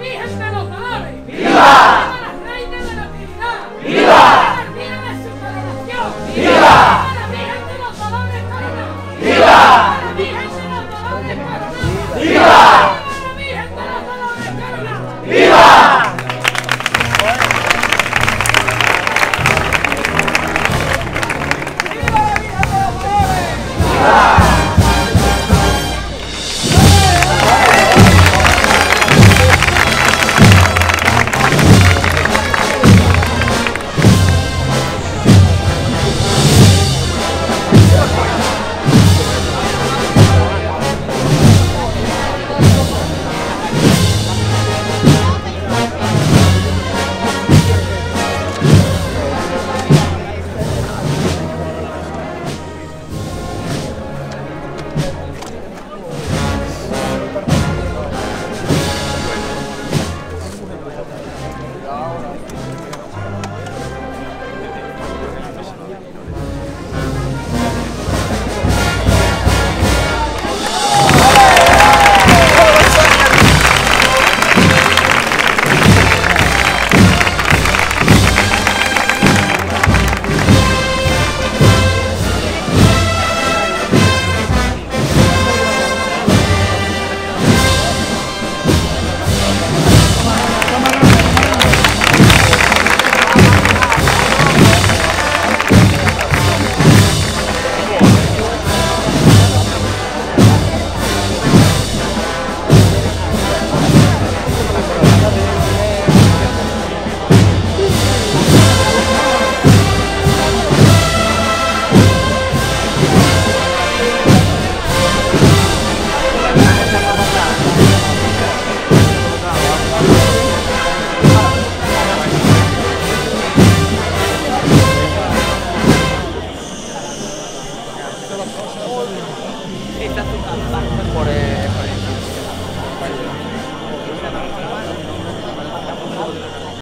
Virgen de los Dolores! ¡Viva! ¡Viva la Reina de la Trinidad! ¡Viva! ¡Viva la Virgen de su coronación! ¡Viva! ¡Viva la Virgen de los Dolores Corona! ¡Viva! ¡La Virgen de los Dolores Corona! ¡Viva! ¡La Virgen de los Dolores Corona! ¡Viva! Esta es una campaña por